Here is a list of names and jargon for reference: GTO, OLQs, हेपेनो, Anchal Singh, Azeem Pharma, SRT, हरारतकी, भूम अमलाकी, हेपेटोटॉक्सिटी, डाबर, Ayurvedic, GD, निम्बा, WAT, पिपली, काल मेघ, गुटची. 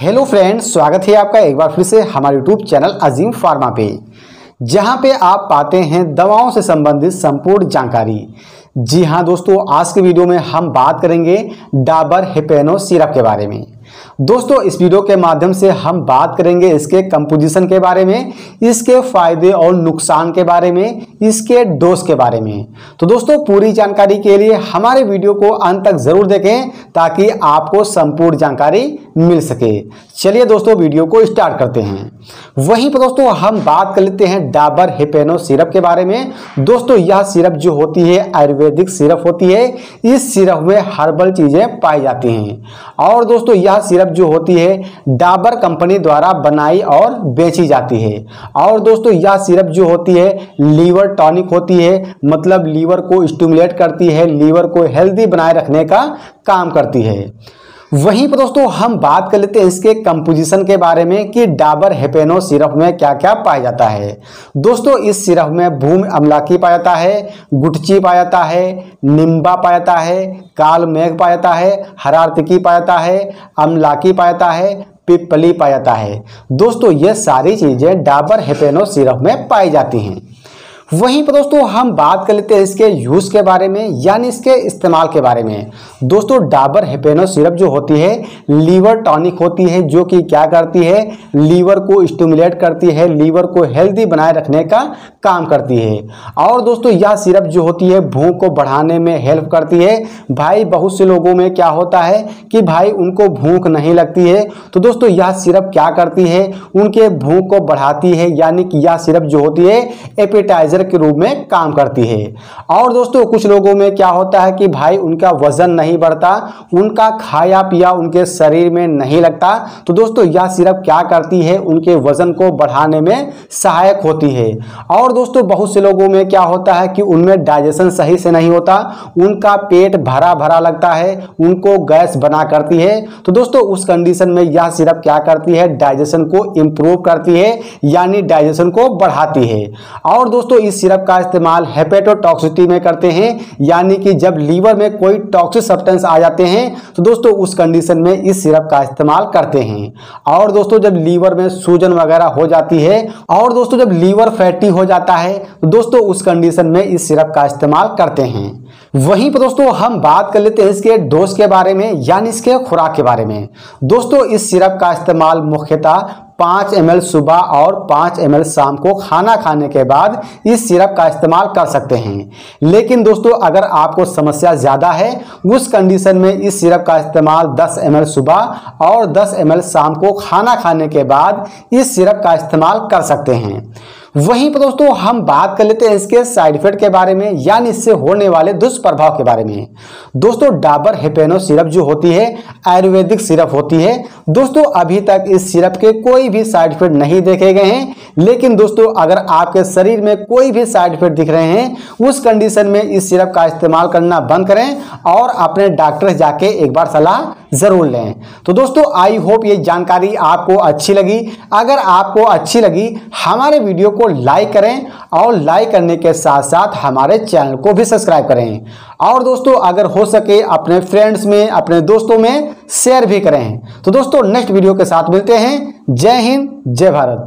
Hello friends, स्वागत है आपका एक बार फिर से हमारे यूट्यूब चैनल अजीम फार्मा पे, जहां पे आप पाते हैं दवाओं से संबंधित संपूर्ण जानकारी। जी हां दोस्तों, आज के वीडियो में हम बात करेंगे डाबर हेपेनो सिरप के बारे में। दोस्तों, इस वीडियो के माध्यम से हम बात करेंगे इसके कंपोजिशन के बारे में, इसके फायदे और नुकसान के बारे में, इसके डोज के बारे में। तो दोस्तों, पूरी जानकारी के लिए हमारे वीडियो को अंत तक जरूर देखें ताकि आपको संपूर्ण जानकारी मिल सके। चलिए दोस्तों, वीडियो को स्टार्ट करते हैं। वहीं पर दोस्तों हम बात कर लेते हैं डाबर हेपेनो सिरप के बारे में। दोस्तों, यह सिरप जो होती है आयुर्वेदिक सिरप होती है। इस सिरप में हर्बल चीजें पाई जाती हैं और दोस्तों यह सिरप जो होती है डाबर कंपनी द्वारा बनाई और बेची जाती है। और दोस्तों यह सिरप जो होती है लीवर टॉनिक होती है, मतलब लीवर को स्टिमुलेट करती है, लीवर को हेल्दी बनाए रखने का काम करती है। वहीं पर दोस्तों हम बात कर लेते हैं इसके कंपोजिशन के बारे में कि डाबर हेपेनो सिरप में क्या क्या पाया जाता है। दोस्तों, इस सिरप में भूम अमलाकी पाया जाता है, गुटची पाया जाता है, निम्बा पाया जाता है, काल मेघ पाया जाता है, हरारतकी पाया जाता है, अमलाकी पाया जाता है, पिपली पाया जाता है। दोस्तों, ये सारी चीज़ें डाबर हेपेनो सिरप में पाई जाती हैं। वहीं पर दोस्तों हम बात कर लेते हैं इसके यूज़ के बारे में, यानी इसके इस्तेमाल के बारे में। दोस्तों, डाबर हेपेनो सिरप जो होती है लीवर टॉनिक होती है, जो कि क्या करती है लीवर को स्टिमुलेट करती है, लीवर को हेल्दी बनाए रखने का काम करती है। और दोस्तों यह सिरप जो होती है भूख को बढ़ाने में हेल्प करती है। भाई बहुत से लोगों में क्या होता है कि भाई उनको भूख नहीं लगती है, तो दोस्तों यह सिरप क्या करती है उनके भूख को बढ़ाती है, यानी कि यह सिरप जो होती है एपेटाइजर के रूप में काम करती है। और दोस्तों कुछ लोगों में क्या होता है कि भाई उनका वजन नहीं बढ़ता, उनका खाया पिया उनके शरीर में नहीं लगता, तो दोस्तों यह सिरप क्या करती है उनके वजन को बढ़ाने में सहायक होती है। और दोस्तों बहुत से लोगों में क्या होता है कि उनमें डाइजेशन सही से नहीं होता, उनका पेट भरा भरा लगता है, उनको गैस बना करती है, तो दोस्तों उस कंडीशन में यह सिरप क्या करती है डाइजेशन को इंप्रूव करती है, यानी डाइजेशन को बढ़ाती है। और दोस्तों इस सिरप का इस्तेमाल हेपेटोटॉक्सिटी में करते हैं, यानी कि जब लीवर में कोई टॉक्सिक सब्सटेंस आ जाते हैं तो दोस्तों उस कंडीशन में इस सिरप का इस्तेमाल करते हैं। और दोस्तों जब लीवर में सूजन वगैरह हो जाती है और दोस्तों जब लीवर फैटी हो जाता है तो दोस्तों उस कंडीशन में इस सिरप का इस्तेमाल करते हैं। वहीं पर दोस्तों हम बात कर लेते हैं इसके डोज के बारे में, यानी इसके खुराक के बारे में। दोस्तों इस सिरप का इस्तेमाल मुख्यतः 5 ml सुबह और 5 ml शाम को खाना खाने के बाद इस सिरप का इस्तेमाल कर सकते हैं। लेकिन दोस्तों अगर आपको समस्या ज़्यादा है उस कंडीशन में इस सिरप का इस्तेमाल 10 ml सुबह और 10 ml शाम को खाना खाने के बाद इस सिरप का इस्तेमाल कर सकते हैं। वहीं पर दोस्तों हम बात कर लेते हैं इसके साइड इफेक्ट के बारे में, यानी इससे होने वाले दुष्प्रभाव के बारे में। दोस्तों डाबर हेपेनो सिरप जो होती है आयुर्वेदिक सिरप होती है। दोस्तों अभी तक इस सिरप के कोई भी साइड इफेक्ट नहीं देखे गए हैं, लेकिन दोस्तों अगर आपके शरीर में कोई भी साइड इफेक्ट दिख रहे हैं उस कंडीशन में इस सिरप का इस्तेमाल करना बंद करें और अपने डॉक्टर जाके एक बार सलाह ज़रूर लें। तो दोस्तों आई होप ये जानकारी आपको अच्छी लगी। अगर आपको अच्छी लगी हमारे वीडियो को लाइक करें और लाइक करने के साथ साथ हमारे चैनल को भी सब्सक्राइब करें। और दोस्तों अगर हो सके अपने फ्रेंड्स में, अपने दोस्तों में शेयर भी करें। तो दोस्तों नेक्स्ट वीडियो के साथ मिलते हैं। जय हिंद, जय भारत।